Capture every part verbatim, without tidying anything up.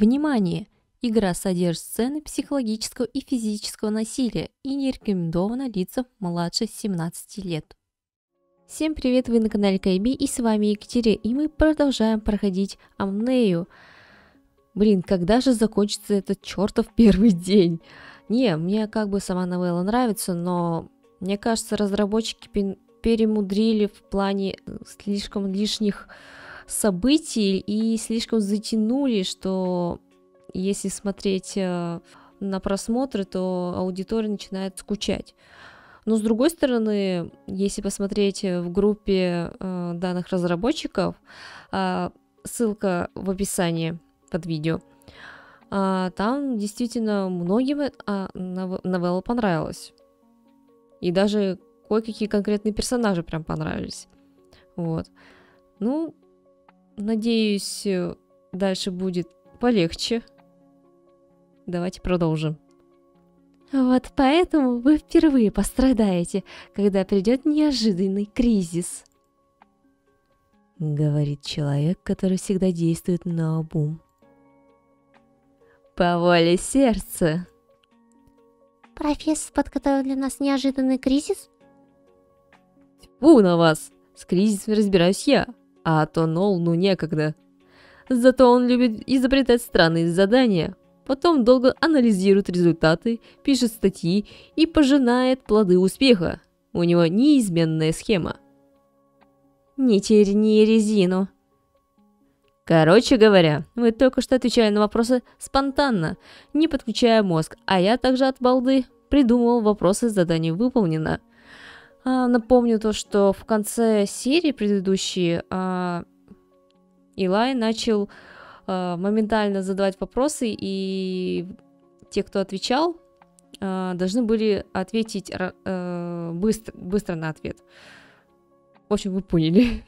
Внимание! Игра содержит сцены психологического и физического насилия и не рекомендована лицам младше семнадцати лет. Всем привет, вы на канале Кайби, и с вами Екатерина, и мы продолжаем проходить Амнею. Блин, когда же закончится этот чертов первый день? Не, мне как бы сама новелла нравится, но мне кажется, разработчики перемудрили в плане слишком лишних событий и слишком затянули, что если смотреть на просмотры, то аудитория начинает скучать. Но с другой стороны, если посмотреть в группе э, данных разработчиков, э, ссылка в описании под видео, э, там действительно многим э, нов- новелла понравилась. И даже кое-какие конкретные персонажи прям понравились. Вот. Ну, надеюсь, дальше будет полегче. Давайте продолжим. Вот поэтому вы впервые пострадаете, когда придет неожиданный кризис. Говорит человек, который всегда действует наобум. По воле сердца. Профессор подготовил для нас неожиданный кризис? Тьфу на вас! С кризисом разбираюсь я, а то Нолану некогда. Зато он любит изобретать странные задания. Потом долго анализирует результаты, пишет статьи и пожинает плоды успеха. У него неизменная схема. Не терни резину. Короче говоря, вы только что отвечали на вопросы спонтанно, не подключая мозг, а я также от балды придумал вопросы, задание выполнено. А, напомню то, что в конце серии предыдущей а, Илай начал моментально задавать вопросы, и те, кто отвечал, должны были ответить быстро, быстро на ответ. В общем, вы поняли.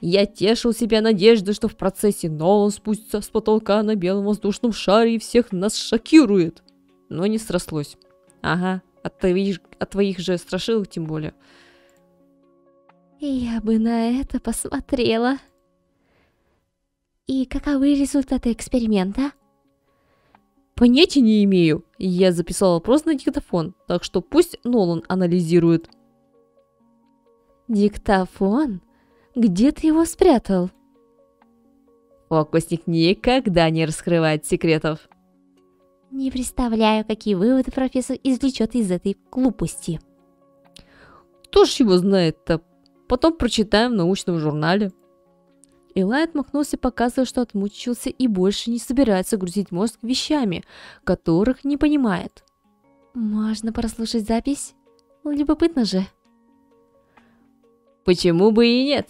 Я тешил себя надеждой, что в процессе Нолан спустится с потолка на белом воздушном шаре и всех нас шокирует. Но не срослось. Ага, от твоих, от твоих же страшилок тем более. Я бы на это посмотрела. И каковы результаты эксперимента? Понятия не имею. Я записала вопрос на диктофон, так что пусть Нолан анализирует. Диктофон? Где ты его спрятал? Фокусник никогда не раскрывает секретов. Не представляю, какие выводы профессор извлечет из этой глупости. Кто ж его знает-то? Потом прочитаем в научном журнале. Илай отмахнулся, показывая, что отмучился и больше не собирается грузить мозг вещами, которых не понимает. Можно прослушать запись? Любопытно же. Почему бы и нет?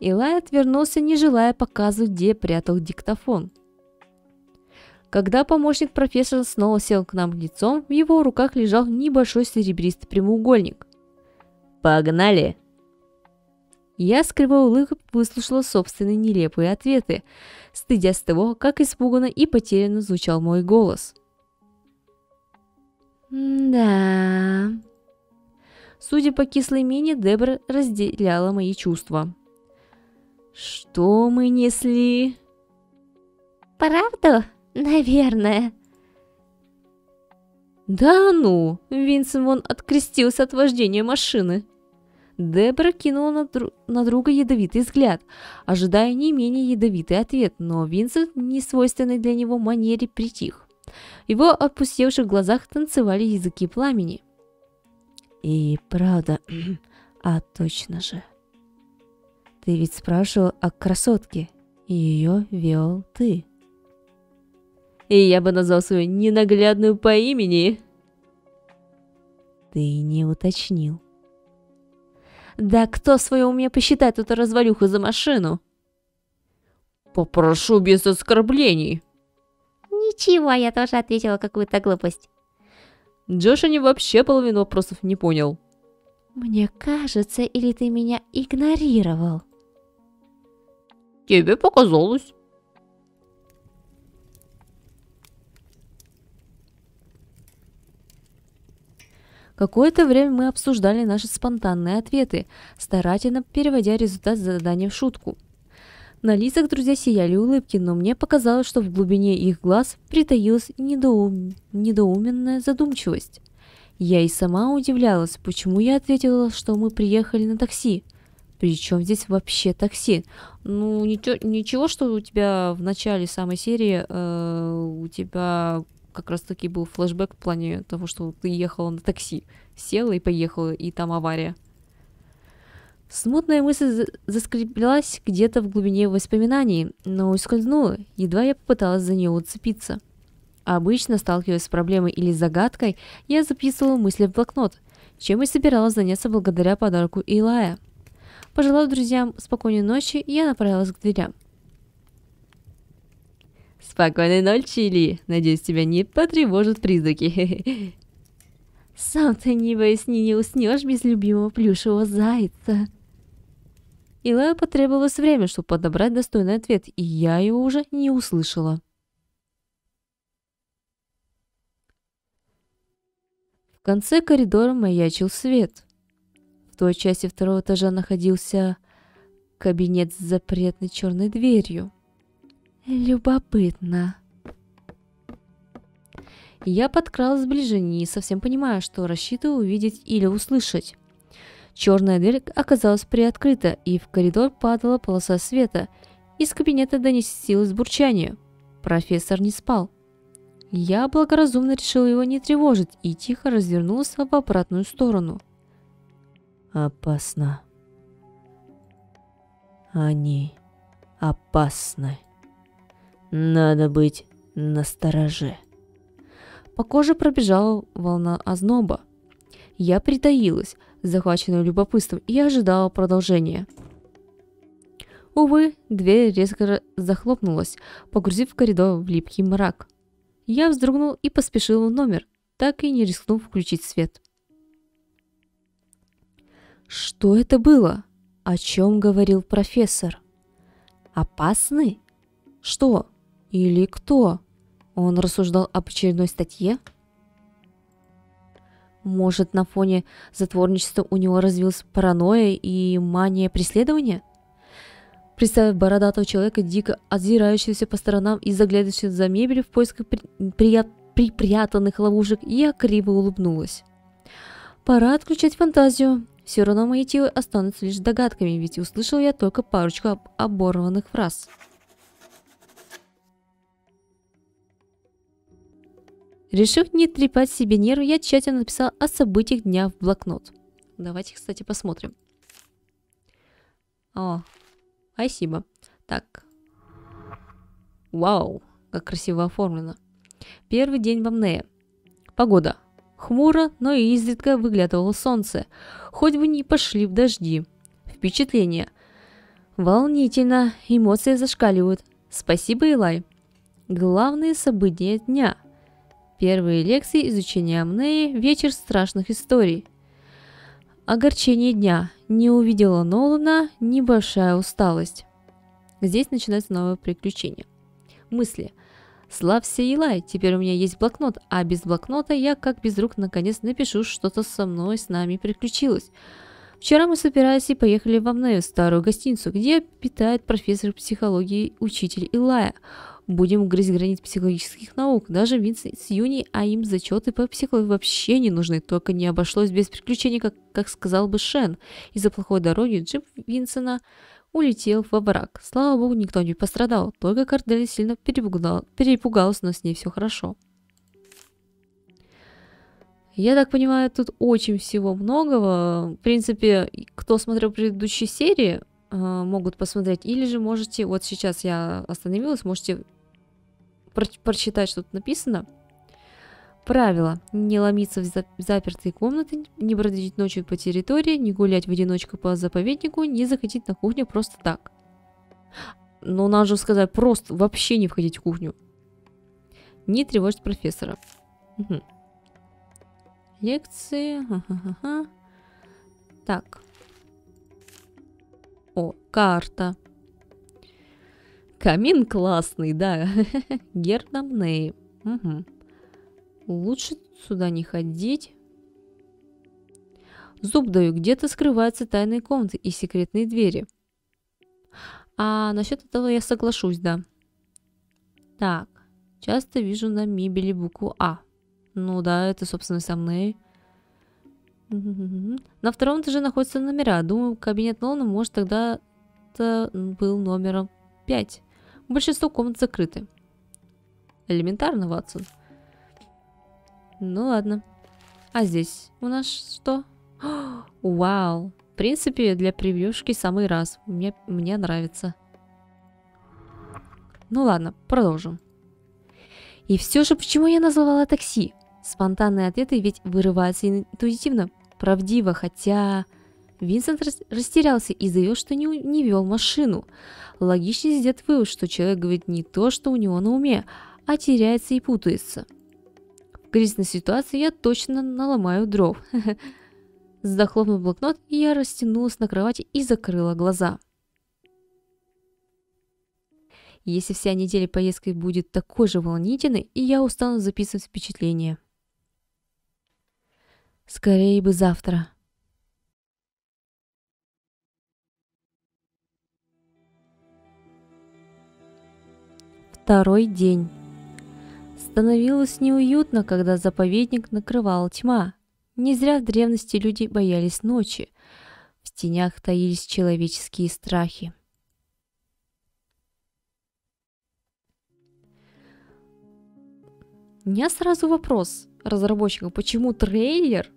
Илай отвернулся, не желая показывать, где прятал диктофон. Когда помощник профессора снова сел к нам лицом, в его руках лежал небольшой серебристый прямоугольник. Погнали! Я с кривой улыбкой выслушала собственные нелепые ответы, стыдясь того, как испуганно и потерянно звучал мой голос. Да. Судя по кислой мине, Дебора разделяла мои чувства. Что мы несли? Правду? Наверное. Да ну! Винсент вон открестился от вождения машины. Дебора кинула на, дру на друга ядовитый взгляд, ожидая не менее ядовитый ответ, но Винсент в несвойственной для него манере притих. В его опустевших глазах танцевали языки пламени. И правда, а точно же. Ты ведь спрашивал о красотке, и ее вел ты. И я бы назвал свою ненаглядную по имени. Ты не уточнил. Да кто в своем уме посчитает эту развалюху за машину? Попрошу без оскорблений. Ничего, я тоже ответила какую-то глупость. Джошин вообще половину вопросов не понял. Мне кажется, или ты меня игнорировал? Тебе показалось. Какое-то время мы обсуждали наши спонтанные ответы, старательно переводя результат задания в шутку. На лицах друзья сияли улыбки, но мне показалось, что в глубине их глаз притаилась недоум... недоуменная задумчивость. Я и сама удивлялась, почему я ответила, что мы приехали на такси. Причем здесь вообще такси? Ну, ничего, ничего, что у тебя в начале самой серии э, у тебя как раз-таки был флешбэк в плане того, что ты ехала на такси. Села и поехала, и там авария. Смутная мысль заскреблась где-то в глубине воспоминаний, но ускользнула, едва я попыталась за нее уцепиться. Обычно, сталкиваясь с проблемой или загадкой, я записывала мысли в блокнот, чем и собиралась заняться благодаря подарку Илая. Пожелав друзьям спокойной ночи, я направилась к дверям. «Спокойной ночи, Или. Надеюсь, тебя не потревожат призраки». «Сам-то, небось, не уснешь без любимого плюшевого зайца». Илаю потребовалось время, чтобы подобрать достойный ответ, и я его уже не услышала. В конце коридора маячил свет. В той части второго этажа находился кабинет с запретной черной дверью. Любопытно. Я подкралась ближе, не совсем понимая, что рассчитываю увидеть или услышать. Черная дверь оказалась приоткрыта, и в коридор падала полоса света. Из кабинета доносилось бурчание. Профессор не спал. Я благоразумно решила его не тревожить и тихо развернулась в обратную сторону. Опасно. Они опасны. Надо быть настороже. По коже пробежала волна озноба. Я притаилась, захваченная любопытством, и ожидала продолжения. Увы, дверь резко захлопнулась, погрузив коридор в липкий мрак. Я вздрогнул и поспешил в номер, так и не рискнув включить свет. Что это было? О чем говорил профессор? Опасны? Что? Или кто? Он рассуждал об очередной статье? Может, на фоне затворничества у него развилась паранойя и мания преследования? Представив бородатого человека, дико озирающегося по сторонам и заглядывающего за мебелью в поисках при... при... припрятанных ловушек, я криво улыбнулась. Пора отключать фантазию. Все равно мои силы останутся лишь догадками, ведь услышал я только парочку об оборванных фраз. Решив не трепать себе нервы, я тщательно написал о событиях дня в блокнот. Давайте, кстати, посмотрим. О, спасибо. Так. Вау, как красиво оформлено. Первый день в Амнее. Погода. Хмуро, но и изредка выглядывало солнце. Хоть бы не пошли в дожди. Впечатление. Волнительно. Эмоции зашкаливают. Спасибо, Илай. Главные события дня. Первые лекции, изучение Амнеи, вечер страшных историй. Огорчение дня. Не увидела Нолана, небольшая усталость. Здесь начинается новое приключение. Мысли. Славься, Илай, теперь у меня есть блокнот, а без блокнота я, как без рук, наконец напишу, что-то со мной, с нами приключилось. Вчера мы собирались и поехали в Амнею, старую гостиницу, где питает профессор психологии, учитель Илая. Будем грызть границ психологических наук, даже Винсент с Юнией, а им зачеты по психологии вообще не нужны, только не обошлось без приключений, как, как сказал бы Шен. Из-за плохой дороги джип Винсена улетел во враг. Слава богу, никто не пострадал, только Корделия сильно перепугалась, но с ней все хорошо. Я так понимаю, тут очень всего многого. В принципе, кто смотрел предыдущие серии, могут посмотреть. Или же можете, вот сейчас я остановилась, можете про прочитать, что тут написано. Правило. Не ломиться в за запертые комнаты, не бродить ночью по территории, не гулять в одиночку по заповеднику, не заходить на кухню просто так. Но надо же сказать, просто вообще не входить в кухню. Не тревожить профессора. Угу. Лекции. Ага-ага. Так. О, карта. Камин классный, да. Герб Амнеи. Угу. Лучше сюда не ходить. Зуб даю, где-то скрываются тайные комнаты и секретные двери. А насчет этого я соглашусь, да. Так, часто вижу на мебели букву А. Ну да, это, собственно, со мной. На втором этаже находятся номера. Думаю, кабинет Нолана, может, тогда -то был номером пять. Большинство комнат закрыты. Элементарно, Ватсон. Ну ладно. А здесь у нас что? О, вау. В принципе, для превьюшки самый раз. Мне, мне нравится. Ну ладно, продолжим. И все же, почему я назвала такси? Спонтанные ответы ведь вырываются интуитивно, правдиво, хотя... Винсент растерялся и заявил, что не, не вел машину. Логичнее сделать вывод, что человек говорит не то, что у него на уме, а теряется и путается. В кризисной ситуации я точно наломаю дров. Захлопнув блокнот, я растянулась на кровати и закрыла глаза. Если вся неделя поездки будет такой же волнительной, и я устану записывать впечатления. Скорее бы завтра. Второй день. Становилось неуютно, когда заповедник накрывала тьма. Не зря в древности люди боялись ночи. В тенях таились человеческие страхи. У меня сразу вопрос разработчикам, почему трейлер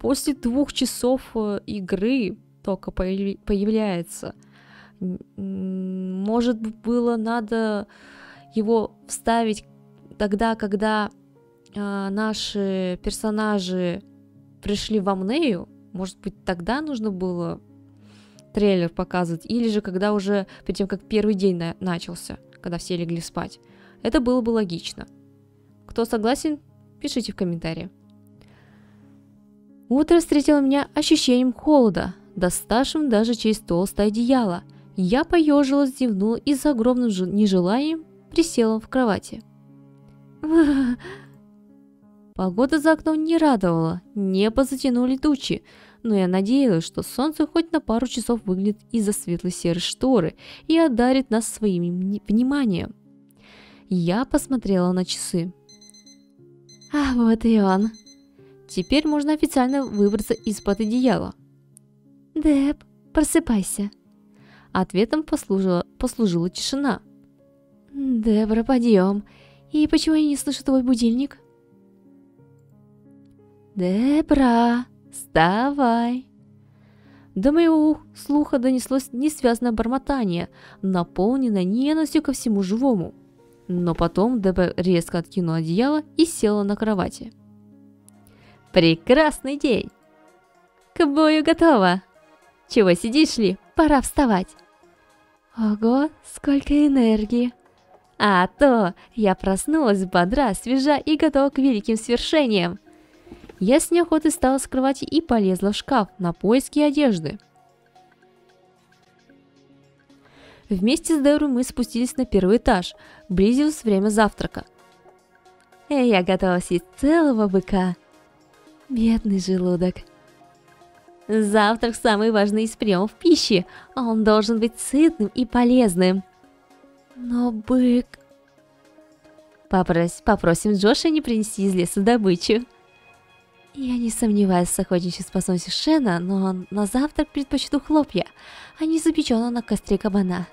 после двух часов игры только появляется? Может, было надо его вставить тогда, когда э, наши персонажи пришли в Амнею? Может быть, тогда нужно было трейлер показывать? Или же, когда уже, перед тем, как первый день на начался, когда все легли спать? Это было бы логично. Кто согласен, пишите в комментарии. Утро встретило меня ощущением холода, доставшим даже через толстое одеяло. Я поежилась, зевнула и с огромным нежеланием присела в кровати. Погода за окном не радовала, небо затянули тучи, но я надеялась, что солнце хоть на пару часов выглянет из-за светло-серой шторы и одарит нас своим вниманием. Я посмотрела на часы. А вот и он. Теперь можно официально выбраться из-под одеяла. Деб, просыпайся. Ответом послужила, послужила тишина. Дебора, подъем. И почему я не слышу твой будильник? Дебора, вставай. До моего слуха донеслось несвязное бормотание, наполненное ненавистью ко всему живому. Но потом Дебора резко откинула одеяло и села на кровати. Прекрасный день! К бою готова! Чего сидишь ли? Пора вставать! Ого, сколько энергии! А то! Я проснулась бодра, свежа и готова к великим свершениям! Я с неохотой встала с кровати и полезла в шкаф на поиски одежды. Вместе с Деборой мы спустились на первый этаж. Близилось время завтрака. Я готова съесть целого быка. Бедный желудок. Завтрак самый важный из приемов пищи. Он должен быть сытным и полезным. Но бык... Попрось, попросим Джошина не принести из леса добычу. Я не сомневаюсь в охотничьей способности Шена, но на завтрак предпочту хлопья, а не запеченного на костре кабана.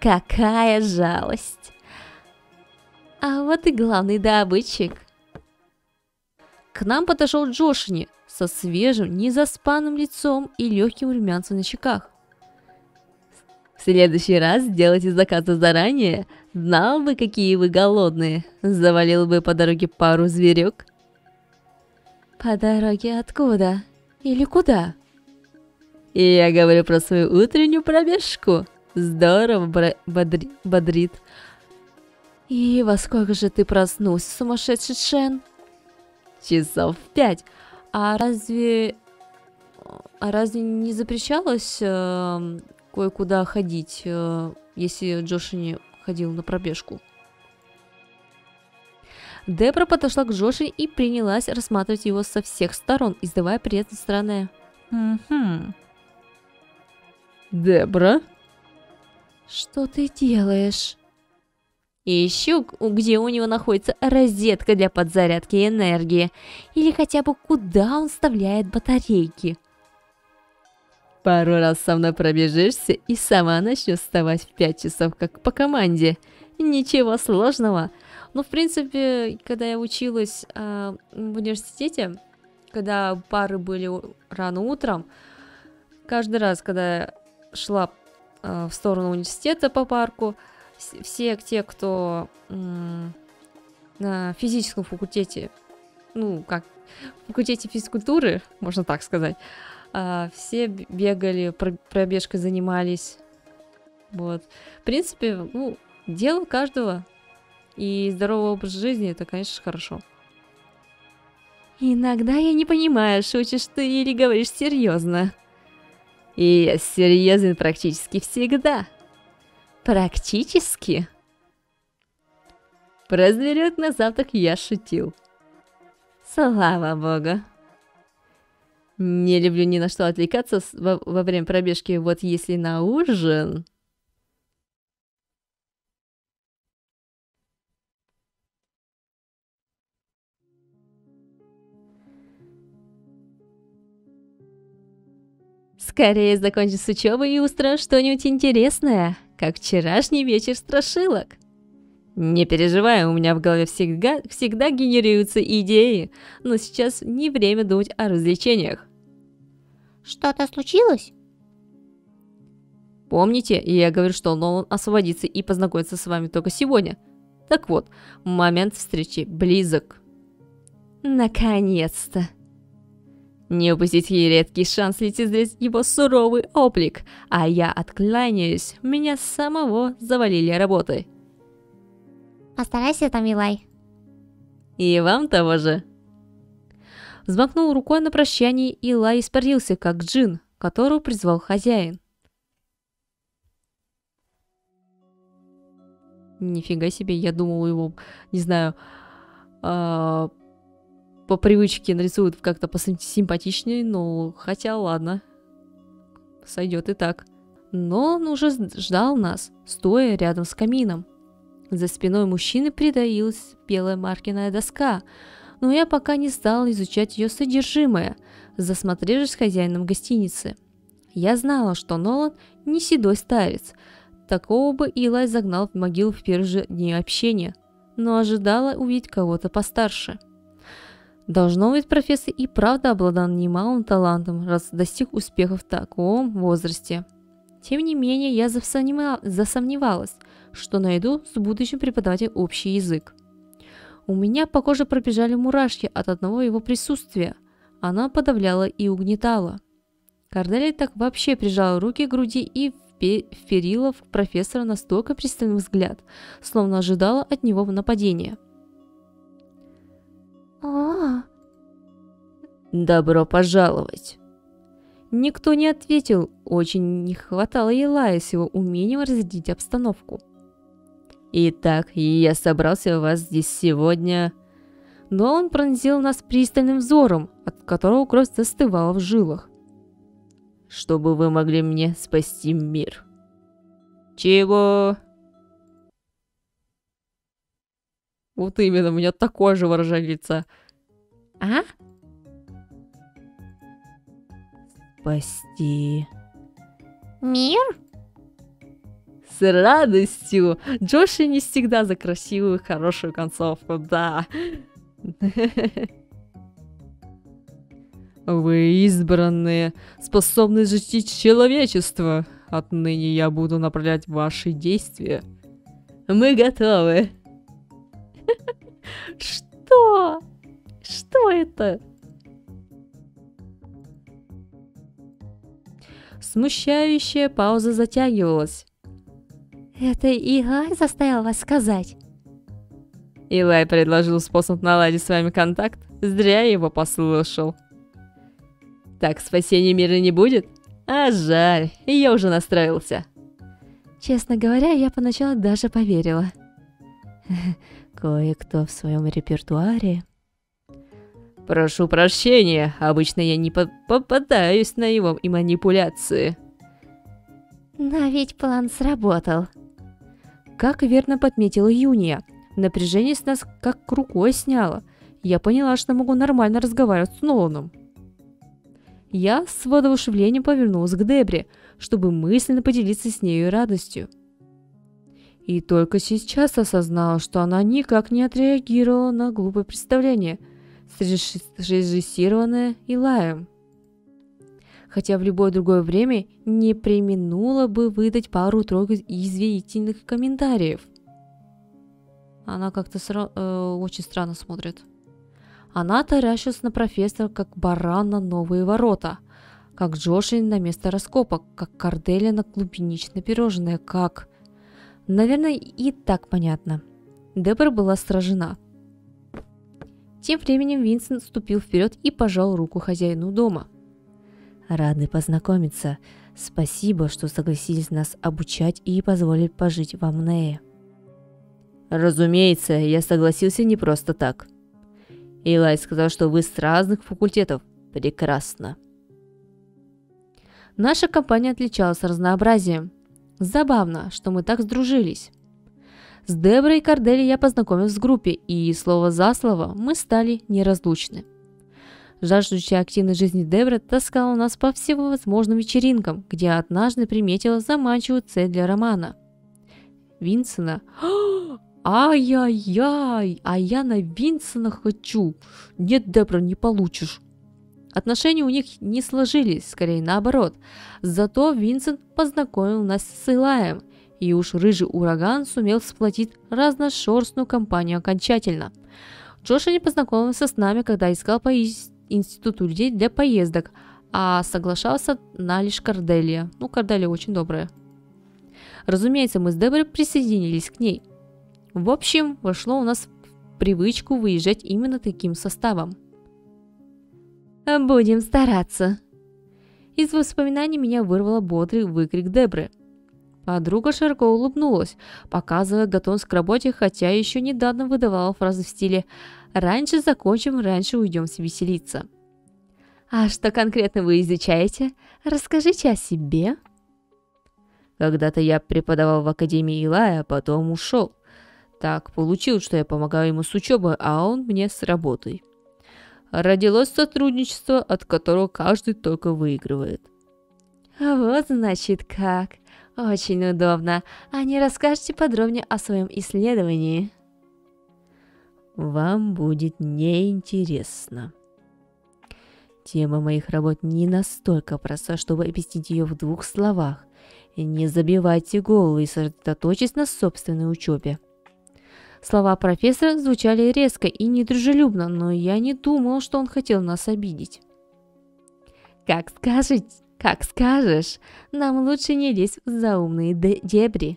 Какая жалость! А вот и главный добытчик. К нам подошел Джошини со свежим, незаспанным лицом и легким румянцем на щеках. В следующий раз сделайте заказы заранее, знал бы, какие вы голодные, завалил бы по дороге пару зверек. По дороге откуда? Или куда? И я говорю про свою утреннюю пробежку. Здорово бодри бодрит. И во сколько же ты проснулся, сумасшедший Шен? Часов в пять. А разве... А разве не запрещалось э, кое-куда ходить, э, если Джошини ходил на пробежку? Дебора подошла к Джоши и принялась рассматривать его со всех сторон, издавая при этом странное. Угу. Дебора? Что ты делаешь? Ищу, где у него находится розетка для подзарядки энергии. Или хотя бы куда он вставляет батарейки. Пару раз со мной пробежишься и сама начнешь вставать в пять часов, как по команде. Ничего сложного. Ну, в принципе, когда я училась э, в университете, когда пары были рано утром, каждый раз, когда я шла э, в сторону университета по парку, все те, кто м, на физическом факультете, ну, как, факультете физкультуры, можно так сказать, а, все бегали, пробежкой занимались. Вот. В принципе, ну, дело каждого. И здоровый образ жизни, это, конечно, хорошо. Иногда я не понимаю, шутишь ты или говоришь серьезно. И я серьезен практически всегда. Практически? Про зверек на завтрак я шутил. Слава богу. Не люблю ни на что отвлекаться во, во время пробежки. Вот если на ужин... Скорее закончу с учебой и устрою что-нибудь интересное, как вчерашний вечер страшилок. Не переживай, у меня в голове всегда, всегда генерируются идеи, но сейчас не время думать о развлечениях. Что-то случилось? Помните, я говорю, что Нолан освободится и познакомится с вами только сегодня. Так вот, момент встречи близок. Наконец-то. Не упустите редкий шанс лицезреть его суровый облик, а я откланяюсь, меня самого завалили работой. Постарайся там, Илай. И вам того же. Взмахнул рукой на прощание, Илай испарился, как джин, которого призвал хозяин. Нифига себе, я думал его, не знаю... А... по привычке нарисуют как-то посимпатичнее, но хотя ладно, сойдет и так. Но он уже ждал нас, стоя рядом с камином. За спиной мужчины притаилась белая маркерная доска, но я пока не стала изучать ее содержимое, засмотревшись с хозяином гостиницы. Я знала, что Нолан не седой старец, такого бы Илай загнал в могилу в первые же дни общения, но ожидала увидеть кого-то постарше. Должно быть, профессор и правда обладал немалым талантом, раз достиг успеха в таком возрасте. Тем не менее, я засомневалась, что найду с будущим преподавателем общий язык. У меня по коже пробежали мурашки от одного его присутствия. Она подавляла и угнетала. Корделия так вообще прижала руки к груди и вперила в профессора настолько пристальный взгляд, словно ожидала от него нападения. А-а-а. Добро пожаловать. Никто не ответил, очень не хватало Илая с его умением разрядить обстановку. Итак, я собрался вас здесь сегодня. Но он пронзил нас пристальным взором, от которого кровь застывала в жилах. Чтобы вы могли мне спасти мир. Чего? Вот именно, у меня такое же выражение лица. А? Спасти... мир? С радостью! Джоши не всегда за красивую, хорошую концовку, да. Вы избранные, способны защитить человечество. Отныне я буду направлять ваши действия. Мы готовы. Что? Что это? Смущающая пауза затягивалась. Это Илай заставил вас сказать? Илай предложил способ наладить с вами контакт. Зря я его послушал. Так спасения мира не будет? А жаль, я уже настроился. Честно говоря, я поначалу даже поверила. Кое-кто в своем репертуаре. Прошу прощения, обычно я не попадаюсь на его и манипуляции. Но ведь план сработал. Как верно подметила Юния, напряжение с нас как рукой сняло. Я поняла, что могу нормально разговаривать с Ноланом. Я с воодушевлением повернулась к Дебре, чтобы мысленно поделиться с нею радостью. И только сейчас осознала, что она никак не отреагировала на глупое представление, срежиссированное Илаем. Хотя в любое другое время не преминула бы выдать пару-тройку извинительных комментариев. Она как-то сра- э, очень странно смотрит. Она таращилась на профессора, как баран на новые ворота, как Джошин на место раскопок, как Корделия на клубничное пирожное, как... Наверное, и так понятно. Дебора была сражена. Тем временем Винсент ступил вперед и пожал руку хозяину дома. Рады познакомиться. Спасибо, что согласились нас обучать и позволили пожить в Амнее. Разумеется, я согласился не просто так. Илай сказал, что вы с разных факультетов. Прекрасно. Наша компания отличалась разнообразием. Забавно, что мы так сдружились. С Деброй и Корделией я познакомилась в группе, и слово за слово мы стали неразлучны. Жаждущая активной жизни Дебра таскала нас по всевозможным вечеринкам, где однажды приметила заманчивую цель для романа. Винсена. Ай-яй-яй, а я на Винсена хочу. Нет, Дебра, не получишь. Отношения у них не сложились, скорее наоборот. Зато Винсент познакомил нас с Илаем, и уж рыжий ураган сумел сплотить разношерстную компанию окончательно. Джошин познакомился с нами, когда искал по институту людей для поездок, а соглашался на лишь Корделия. Ну, Корделия очень добрая. Разумеется, мы с Деборой присоединились к ней. В общем, вошло у нас в привычку выезжать именно таким составом. «Будем стараться!» Из воспоминаний меня вырвало бодрый выкрик Дебры. Подруга широко улыбнулась, показывая готовность к работе, хотя еще недавно выдавала фразы в стиле «Раньше закончим, раньше уйдемся веселиться». «А что конкретно вы изучаете? Расскажите о себе». «Когда-то я преподавал в Академии Илая, а потом ушел. Так получилось, что я помогаю ему с учебой, а он мне с работой. Родилось сотрудничество, от которого каждый только выигрывает». «Вот значит как. Очень удобно. А не расскажете подробнее о своем исследовании?» «Вам будет неинтересно. Тема моих работ не настолько проста, чтобы объяснить ее в двух словах. Не забивайте голову и сосредоточьтесь на собственной учебе». Слова профессора звучали резко и недружелюбно, но я не думал, что он хотел нас обидеть. «Как скажешь, как скажешь, нам лучше не лезть в заумные дебри».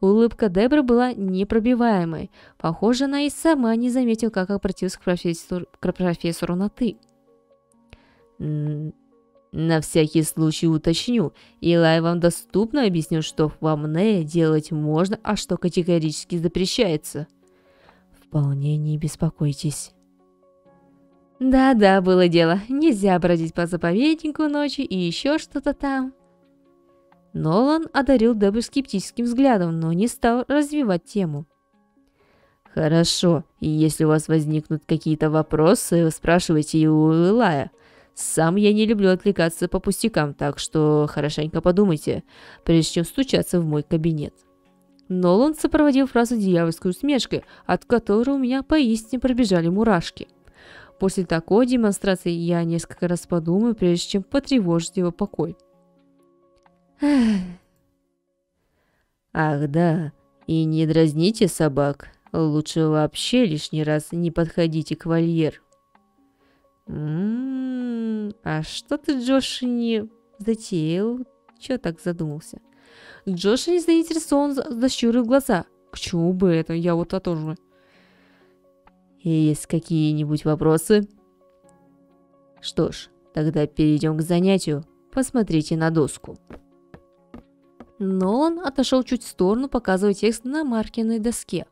Улыбка Дебры была непробиваемой. Похоже, она и сама не заметила, как обратилась к профессору, к профессору на «ты». «На всякий случай уточню. Илай вам доступно объясню, что в Амнее делать можно, а что категорически запрещается». «Вполне не беспокойтесь». «Да-да, было дело. Нельзя бродить по заповеднику ночью и еще что-то там». Нолан одарил Дебру скептическим взглядом, но не стал развивать тему. «Хорошо. Если у вас возникнут какие-то вопросы, спрашивайте у Илая. Сам я не люблю отвлекаться по пустякам, так что хорошенько подумайте, прежде чем стучаться в мой кабинет». Нолан сопроводил фразу дьявольской усмешкой, от которой у меня поистине пробежали мурашки. После такой демонстрации я несколько раз подумаю, прежде чем потревожить его покой. «Ах да, и не дразните собак. Лучше вообще лишний раз не подходите к вольеру». «Ммм, а что ты, Джошини, затеял? Чё так задумался?» Джошини заинтересован, защурил глаза. «К чему бы это? Я вот отожу». «Есть какие-нибудь вопросы?» «Что ж, тогда перейдем к занятию. Посмотрите на доску». Но он отошел чуть в сторону, показывая текст на маркерной доске.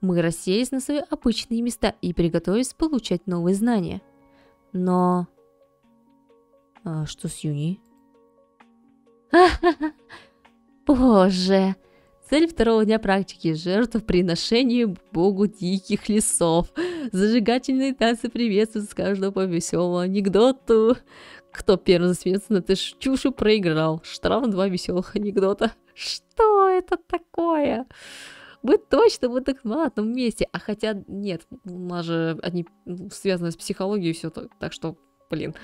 Мы расселись на свои обычные места и приготовились получать новые знания. Но... А что с Юни? Боже! Цель второго дня практики жертвоприношения богу диких лесов. Зажигательные танцы приветствуют с каждого по веселому анекдоту. Кто первым засмеется на эту чушь, проиграл. Штраф два веселых анекдота. Что это такое? Мы точно будем так на одном месте. А хотя нет, у нас же они связаны с психологией и все так, так что, блин.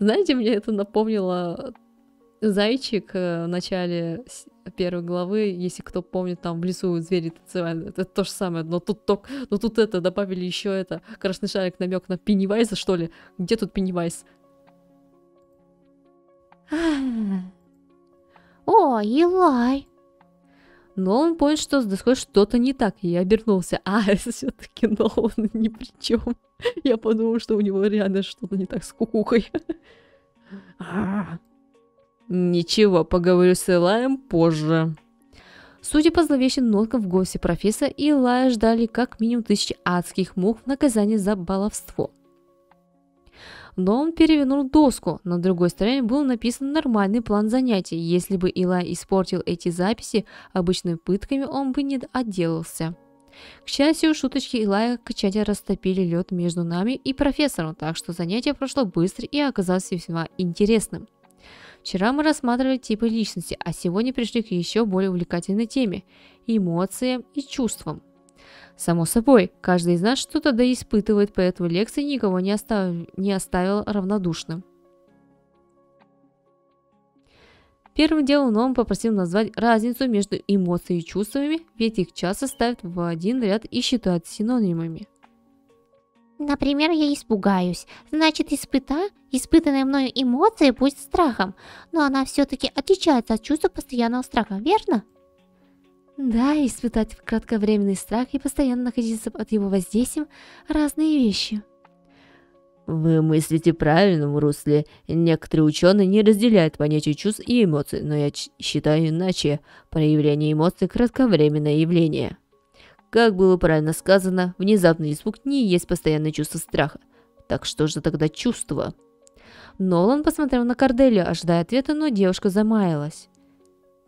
Знаете, мне это напомнило зайчик в начале первой главы, если кто помнит, там в лесу звери танцевали, это то же самое, но тут ток, но тут это добавили еще это красный шарик, намек на Пеннивайза, что ли? Где тут Пеннивайз? О, Илай. Но он понял, что с доской что-то не так, и я обернулся. А, это все-таки Нолан ни при чем. Я подумал, что у него реально что-то не так с кукухой. Ничего, поговорю с Илаем позже. Судя по зловещим ноткам в голосе профессора, Илая ждали как минимум тысячи адских мух в наказание за баловство. Но он перевернул доску. На другой стороне был написан нормальный план занятий. Если бы Илай испортил эти записи обычными пытками, он бы не отделался. К счастью, шуточки Илая качая растопили лед между нами и профессором, так что занятие прошло быстро и оказалось весьма интересным. Вчера мы рассматривали типы личности, а сегодня пришли к еще более увлекательной теме – эмоциям и чувствам. Само собой, каждый из нас что-то доиспытывает, поэтому лекция никого не оставила, не оставила равнодушным. Первым делом он попросил назвать разницу между эмоциями и чувствами, ведь их часто ставят в один ряд и считают синонимами. Например, я испугаюсь. Значит, испыта... испытанная мною эмоция будет страхом, но она все-таки отличается от чувства постоянного страха, верно? Да, испытать кратковременный страх и постоянно находиться под его воздействием – разные вещи. Вы мыслите правильно, в русле. Некоторые ученые не разделяют понятие чувств и эмоций, но я считаю иначе. Проявление эмоций – кратковременное явление. Как было правильно сказано, внезапный испуг не есть постоянное чувство страха. Так что же тогда чувство? Нолан посмотрел на Корделию, ожидая ответа, но девушка замаялась.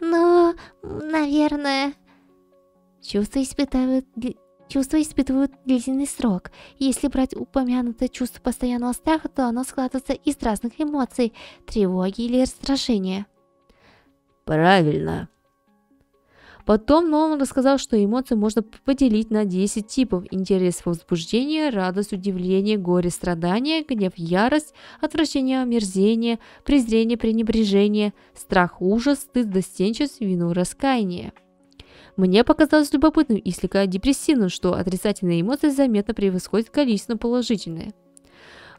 Но, наверное, чувства испытывают, чувства испытывают длительный срок. Если брать упомянутое чувство постоянного страха, то оно складывается из разных эмоций, тревоги или раздражения. Правильно. Потом Нолан рассказал, что эмоции можно поделить на десять типов. Интерес, возбуждение, радость, удивление, горе, страдание, гнев, ярость, отвращение, омерзение, презрение, пренебрежение, страх, ужас, стыд, застенчивость, вину, раскаяние. Мне показалось любопытным и слегка депрессивным, что отрицательные эмоции заметно превосходят количественно положительные.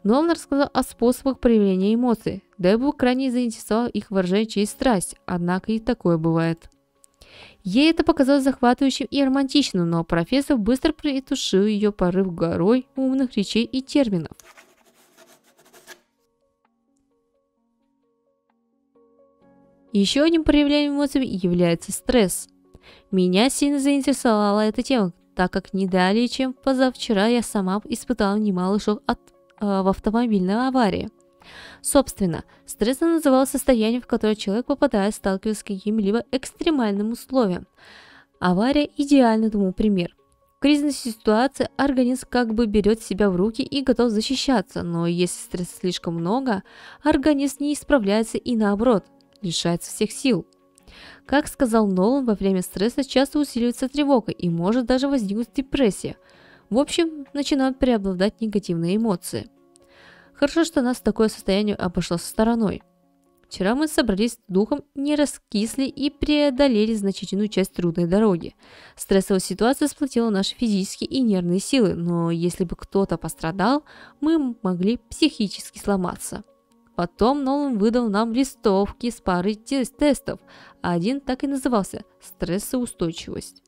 Нолан рассказал о способах проявления эмоций. Дебу крайне заинтересовал их выражение через страсть, однако и такое бывает. Ей это показалось захватывающим и романтичным, но профессор быстро притушил ее порыв горой умных речей и терминов. Еще одним проявлением эмоций является стресс. Меня сильно заинтересовала эта тема, так как не далее, чем позавчера я сама испытала немалый шок от, э, в автомобильной аварии. Собственно, стресс называл состояние, в которое человек попадает, сталкиваясь с каким-либо экстремальным условием. Авария – идеальный тому пример. В кризисной ситуации организм как бы берет себя в руки и готов защищаться, но если стресса слишком много, организм не справляется и наоборот, лишается всех сил. Как сказал Нолан, во время стресса часто усиливается тревога и может даже возникнуть депрессия. В общем, начинают преобладать негативные эмоции. Хорошо, что нас такое состояние обошло со стороной. Вчера мы собрались с духом, не раскисли и преодолели значительную часть трудной дороги. Стрессовая ситуация сплотила наши физические и нервные силы, но если бы кто-то пострадал, мы могли психически сломаться. Потом Нолан выдал нам листовки с парой тестов, а один так и назывался «Стрессоустойчивость».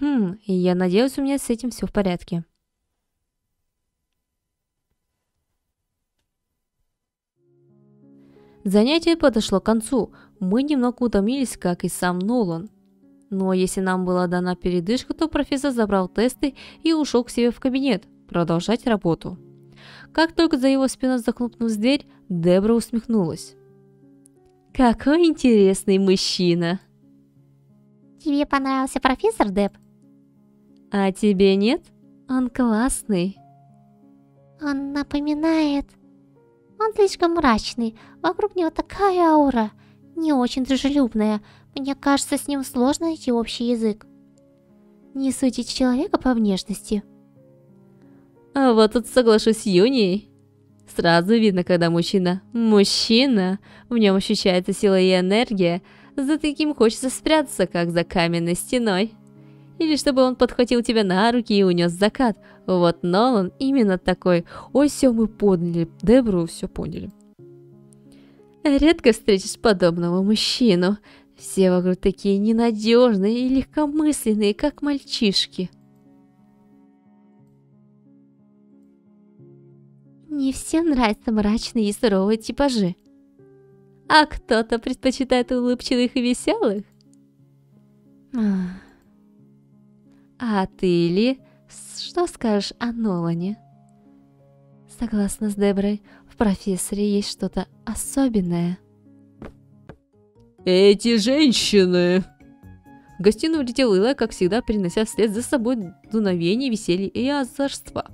Хм, и я надеюсь, у меня с этим все в порядке. Занятие подошло к концу. Мы немного утомились, как и сам Нолан. Но если нам была дана передышка, то профессор забрал тесты и ушел к себе в кабинет продолжать работу. Как только за его спиной захлопнулась дверь, Дебора усмехнулась. «Какой интересный мужчина!» «Тебе понравился профессор, Деб?» «А тебе нет? Он классный!» «Он напоминает... Он слишком мрачный, вокруг него такая аура, не очень дружелюбная. Мне кажется, с ним сложно найти общий язык». «Не судить человека по внешности». А вот тут соглашусь с Юнией. Сразу видно, когда мужчина. Мужчина! В нем ощущается сила и энергия. За таким хочется спрятаться, как за каменной стеной. Или чтобы он подхватил тебя на руки и унес в закат. Вот Нолан именно такой. Ой, все мы поняли. Дебору все поняли. Редко встретишь подобного мужчину. Все вокруг такие ненадежные и легкомысленные, как мальчишки. Не всем нравятся мрачные и суровые типажи. А кто-то предпочитает улыбчивых и веселых. А ты, Ли, что скажешь о Нолане? Согласна с Деборой, в профессоре есть что-то особенное. Эти женщины! В гостиную влетел Илай, как всегда, перенося вслед за собой дуновение, веселье и озорства.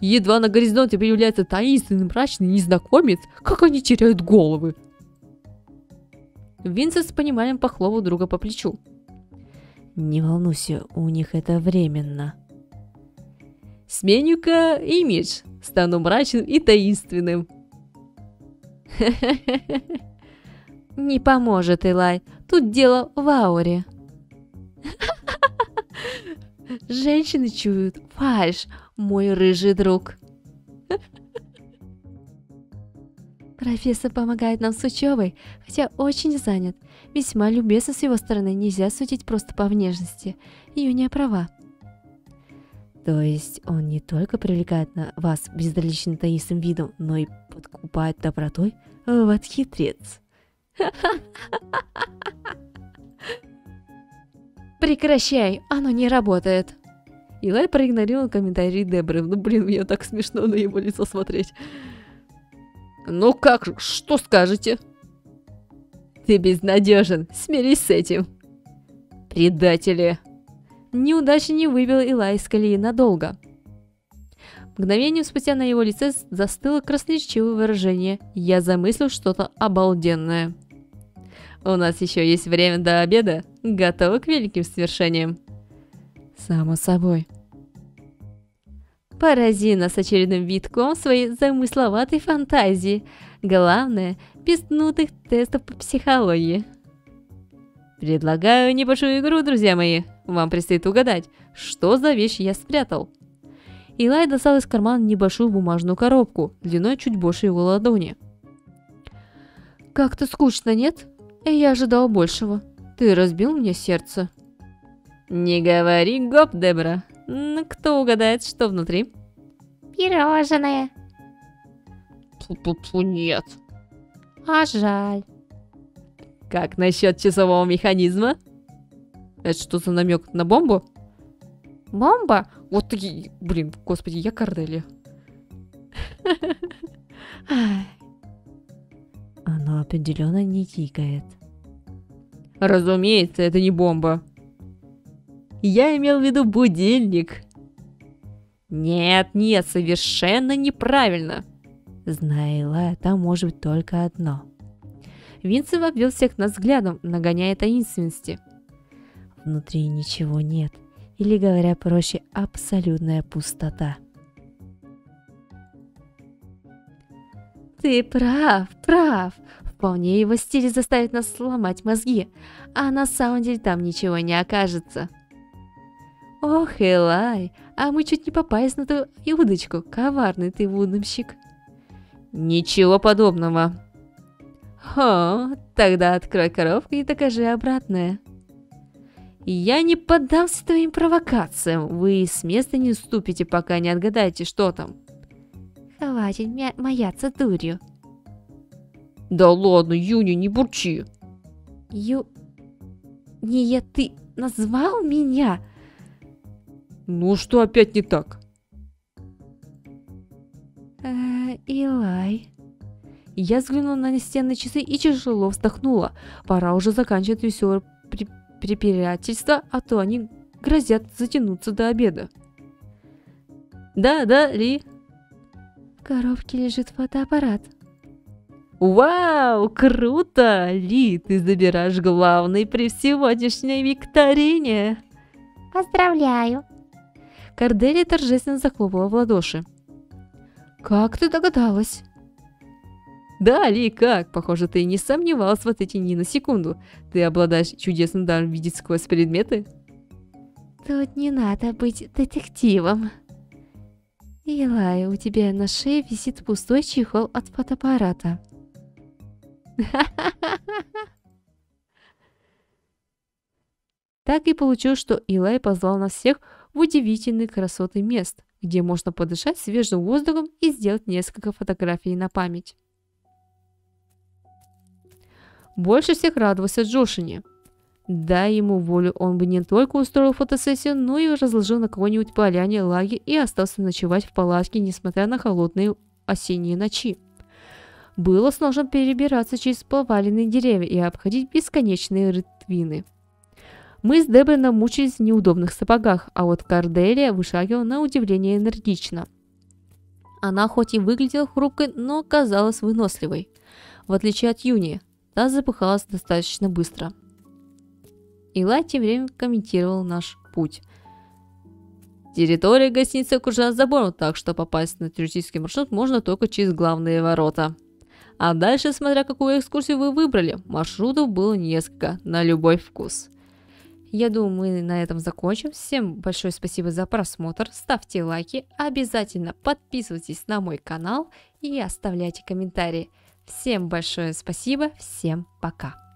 Едва на горизонте появляется таинственный мрачный незнакомец, как они теряют головы. Винсент с пониманием похлопал друга по плечу. Не волнуйся, у них это временно. Сменю-ка имидж, стану мрачным и таинственным. Не поможет, Илай. Тут дело в ауре. Женщины чуют фальшь, мой рыжий друг. Профессор помогает нам с учебой, хотя очень занят. Весьма любезно с его стороны, нельзя судить просто по внешности. Юния права. То есть он не только привлекает на вас безразличным таинственным видом, но и подкупает добротой? Вот хитрец. Прекращай, оно не работает. Илай проигнорировал комментарий Деборы. Ну блин, мне так смешно на его лицо смотреть. Ну как, что скажете? Ты безнадежен, смирись с этим. Предатели. Неудача не вывела Илай из колеи надолго. Мгновение спустя на его лице застыло красноречивое выражение. Я замыслил что-то обалденное. У нас еще есть время до обеда. Готовы к великим свершениям? Само собой. Порази нас очередным витком своей замысловатой фантазии. Главное, без нудных тестов по психологии. Предлагаю небольшую игру, друзья мои. Вам предстоит угадать, что за вещь я спрятал. Илай достал из кармана небольшую бумажную коробку, длиной чуть больше его ладони. Как-то скучно, нет? Я ожидал большего. Ты разбил мне сердце. Не говори гоп, Дебора. Ну, кто угадает, что внутри? Пирожное. Пу-пу-пу, нет. А жаль. Как насчет часового механизма? Это что за намек на бомбу? Бомба? Вот такие... Блин, господи, я Корделия. Оно определенно не тикает. Разумеется, это не бомба. Я имел в виду будильник. Нет, нет, совершенно неправильно. Знаю, там может быть только одно. Винсент обвел всех нас взглядом, нагоняя таинственности. Внутри ничего нет. Или, говоря проще, абсолютная пустота. Ты прав, прав. Вполне его стиль заставит нас сломать мозги. А на самом деле там ничего не окажется. Ох, Илай, а мы чуть не попались на ту удочку. Коварный ты выдумщик. Ничего подобного. Хо, тогда открой коробку и докажи обратное. Я не поддамся твоим провокациям. Вы с места не уступите, пока не отгадаете, что там. Хватит маяться дурью. Да ладно, Юня, не бурчи. Ю... Ния, ты назвал меня? Ну что опять не так? Э-э, Илай. Я взглянула на настенные часы и тяжело вздохнула. Пора уже заканчивать веселое препирательство, а то они грозят затянуться до обеда. Да, да, Ли. В коробке лежит фотоаппарат. Вау, круто! Ли, ты забираешь главный при сегодняшней викторине. Поздравляю. Корделия торжественно захлопала в ладоши. Как ты догадалась? Да, Ли, как? Похоже, ты не сомневалась вот эти ни на секунду. Ты обладаешь чудесным даром видеть сквозь предметы. Тут не надо быть детективом. Илай, у тебя на шее висит пустой чехол от фотоаппарата. Так и получилось, что Илай позвал нас всех в удивительные красоты мест, где можно подышать свежим воздухом и сделать несколько фотографий на память. Больше всех радовался Джошине. Дай ему волю, он бы не только устроил фотосессию, но и разложил на кого-нибудь поляне лаги и остался ночевать в палатке, несмотря на холодные осенние ночи. Было сложно перебираться через поваленные деревья и обходить бесконечные рытвины. Мы с Дебой намучились в неудобных сапогах, а вот Корделия вышагивала на удивление энергично. Она хоть и выглядела хрупкой, но казалась выносливой. В отличие от Юнии, та запыхалась достаточно быстро. Илай тем временем комментировал наш путь. Территория гостиницы окружена забором, так что попасть на туристический маршрут можно только через главные ворота. А дальше, смотря какую экскурсию вы выбрали, маршрутов было несколько, на любой вкус. Я думаю, мы на этом закончим. Всем большое спасибо за просмотр, ставьте лайки, обязательно подписывайтесь на мой канал и оставляйте комментарии. Всем большое спасибо, всем пока!